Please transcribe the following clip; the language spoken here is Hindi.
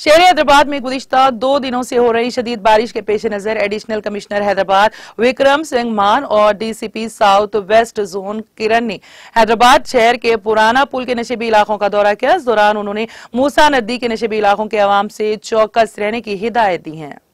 शहर हैदराबाद में गुज़िश्ता 2 दिनों से हो रही शदीद बारिश के पेश नज़र एडिशनल कमिश्नर हैदराबाद विक्रम सिंह मान और DCP south west zone Kiran ने हैदराबाद शहर के पुराना पुल के नशेबी इलाकों का दौरा किया। इस दौरान उन्होंने मूसा नदी के नशेबी इलाकों के आवाम से चौकस रहने की हिदायत दी है।